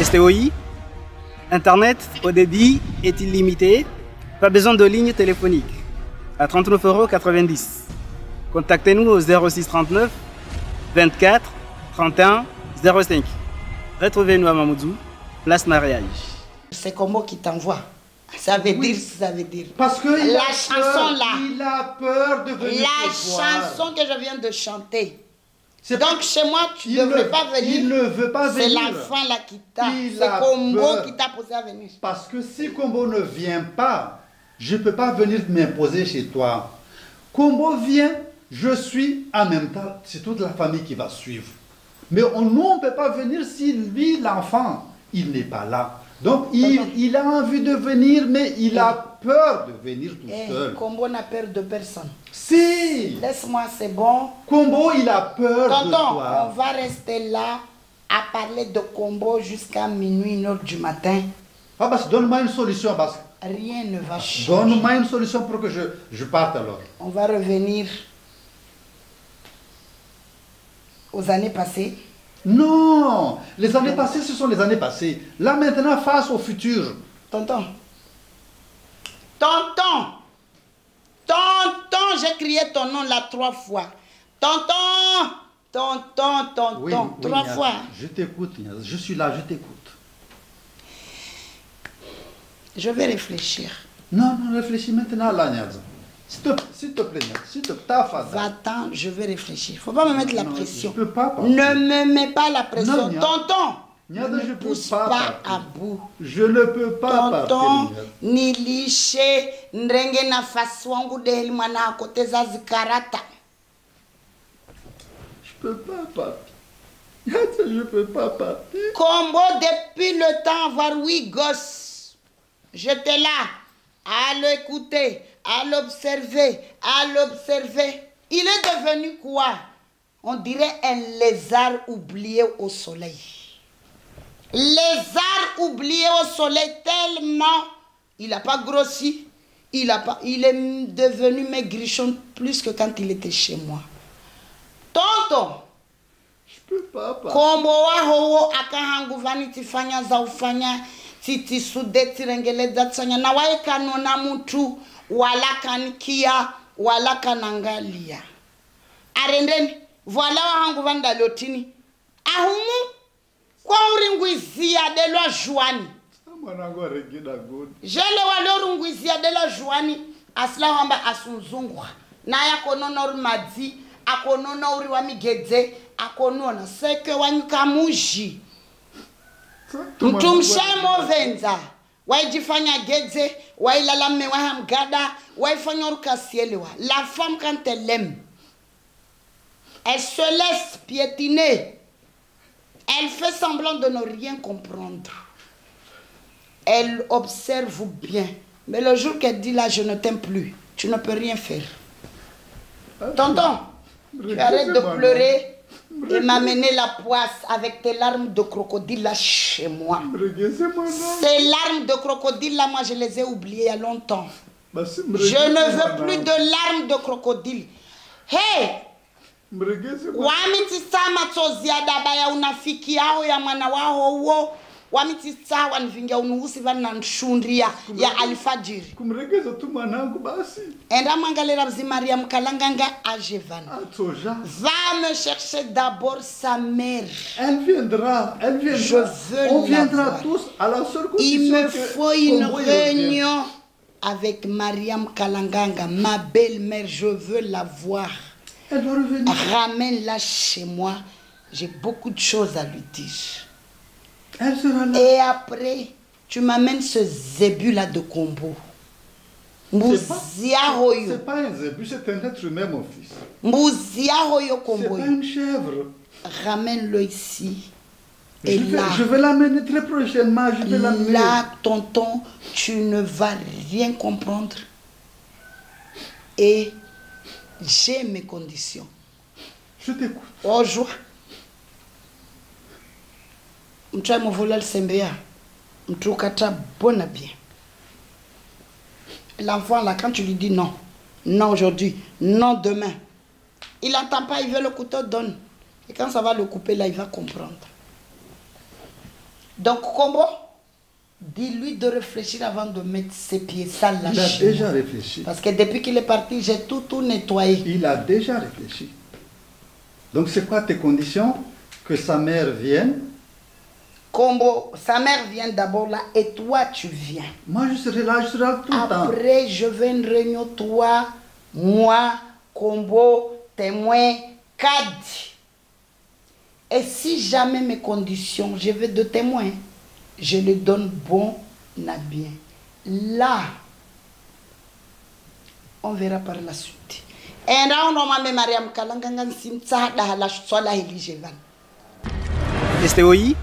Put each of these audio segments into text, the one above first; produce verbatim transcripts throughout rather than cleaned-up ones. S T O I, Internet au débit est illimité, pas besoin de ligne téléphonique, à trente-neuf euros quatre-vingt-dix. Contactez-nous au zéro six trente-neuf vingt-quatre trente et un zéro cinq. Retrouvez-nous à Mamoudzou, place Maréaï. C'est Combo qui t'envoie. Ça veut oui. dire, ça veut dire. Parce que la chanson peur, là, il a peur de venir. La chanson que je viens de chanter. Donc pas... chez moi, tu ne veux pas venir. Il ne veut pas venir. C'est l'enfant là qui t'a. C'est Combo peur. qui t'a posé à venir. Parce que si Combo ne vient pas, je ne peux pas venir m'imposer chez toi. Combo vient, je suis en même temps. C'est toute la famille qui va suivre. Mais on, nous, on ne peut pas venir si lui, l'enfant, il n'est pas là. Donc, il, il a envie de venir, mais il a peur de venir tout hey, seul. Combo n'a peur de personne. Si. Laisse-moi, c'est bon. Combo, il a peur Tonton, de toi. On va rester là à parler de Combo jusqu'à minuit, une heure du matin. Ah, bah, donne-moi une solution, parce que... Rien ne va changer. Donne-moi une solution pour que je, je parte alors. On va revenir aux années passées. Non, les années passées, ce sont les années passées. Là, maintenant, face au futur. Tonton. Tonton. Tonton, j'ai crié ton nom là trois fois. Tonton. Tonton, tonton. Oui, trois oui, fois. Niaz, je t'écoute, Niaz. Je suis là, je t'écoute. Je vais réfléchir. Non, non, réfléchis maintenant là, Niaz. S'il te plaît, s'il te plaît, va-t'en, je vais réfléchir. Il ne faut pas me mettre non, la pression. Je peux pas, pas. Ne me mets pas la pression. Non, tonton, Niaz, ne je me pousse pas, pas à bout. Je ne peux pas. Tonton, ni liché, n'renge na faswangu de Elmana à côté Zazikarata. Je peux pas, papi. Je peux pas, papi. Combo, depuis le temps, voir oui, gosse. J'étais là, à l'écouter. À l'observer, à l'observer. Il est devenu quoi? On dirait un lézard oublié au soleil. Lézard oublié au soleil tellement il n'a pas grossi. Il, a pas, il est devenu maigrichon plus que quand il était chez moi. Tonton! Je peux pas, papa. Combo ho akahangu vani tifanya zaufanya titi sude tirengele datsanya na wae kanona mutu. Wala kankia, wala kanangalia. Arendeni, voilà hangu vanda lotini. Ahumu, kwa uringuizia de la juani. Jele wale uringuizia de la juani. Asla wamba asunzungwa. Na ya konono urimadzi, akonono uriwami geze, akonona seke wanyukamuji. Mtumshemo venza. Waijifanya geze, wailalame, wahamgada, waifanya urukasielewa. La femme, quand elle aime, elle se laisse piétiner. Elle fait semblant de ne rien comprendre. Elle observe bien. Mais le jour qu'elle dit là, je ne t'aime plus, tu ne peux rien faire. Tonton, tu arrêtes de pleurer. Et m'amener la poisse avec tes larmes de crocodile là chez moi. Ces larmes de crocodile là, moi je les ai oubliées il y a longtemps. Je ne veux plus de larmes de crocodile. Hey! Wamitisa matsozia dabaya unafiki yao ya manawaho wo. Wamitisa wanvingia unuhusi vana nshundria ya alfajiri. Kumregezo tu manangu basi. Enda mangalera mzi Mariam Kalanganga ajevana. Atoja. Va me chercher d'abord sa mère. Elle viendra, elle viendra. On viendra tous à la seule condition. Il me faut une réunion avec Mariam Kalanganga, ma belle-mère, je veux la voir. Elle va revenir. Ramène-la chez moi, j'ai beaucoup de choses à lui dire. Elle sera là. Et après, tu m'amènes ce zébu-là de Combo. Mouziahoyo. C'est pas un zébu, c'est un être humain, mon fils. Mouziahoyo Combo. C'est pas une chèvre. Ramène-le ici. Et je, là, vais, je vais l'amener très prochainement. Je vais l'amener. Là, tonton, tu ne vas rien comprendre. Et j'ai mes conditions. Je t'écoute. Au jour. Mtu wa mvula lisembea, mtu kata bona bien. L'enfant là, quand tu lui dis non, non aujourd'hui, non demain, il n'entend pas, il veut le couteau, donne. Et quand ça va le couper là, il va comprendre. Donc, Combo, dis-lui de réfléchir avant de mettre ses pieds sales là. Il a déjà réfléchi. Parce que depuis qu'il est parti, j'ai tout, tout nettoyé. Il a déjà réfléchi. Donc, c'est quoi tes conditions? Que sa mère vienne. Combo, sa mère vient d'abord là et toi tu viens. Moi je serai là, je serai là tout le temps. Après je vais une réunion, toi, moi, Combo, témoin, cadre. Et si jamais mes conditions, je veux deux témoins, je les donne bon à bien. Là, on verra par la suite. Et là, on a même Mariam Kalanganga, Simsa, la Sola et Ligévan. S T O I,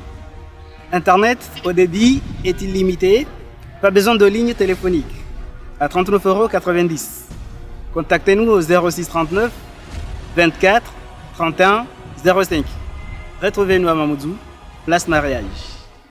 Internet au débit est illimité, pas besoin de ligne téléphonique, à trente-neuf euros quatre-vingt-dix. Contactez-nous au zéro six trente-neuf vingt-quatre trente et un zéro cinq. Retrouvez-nous à Mamoudzou, place Maréaï.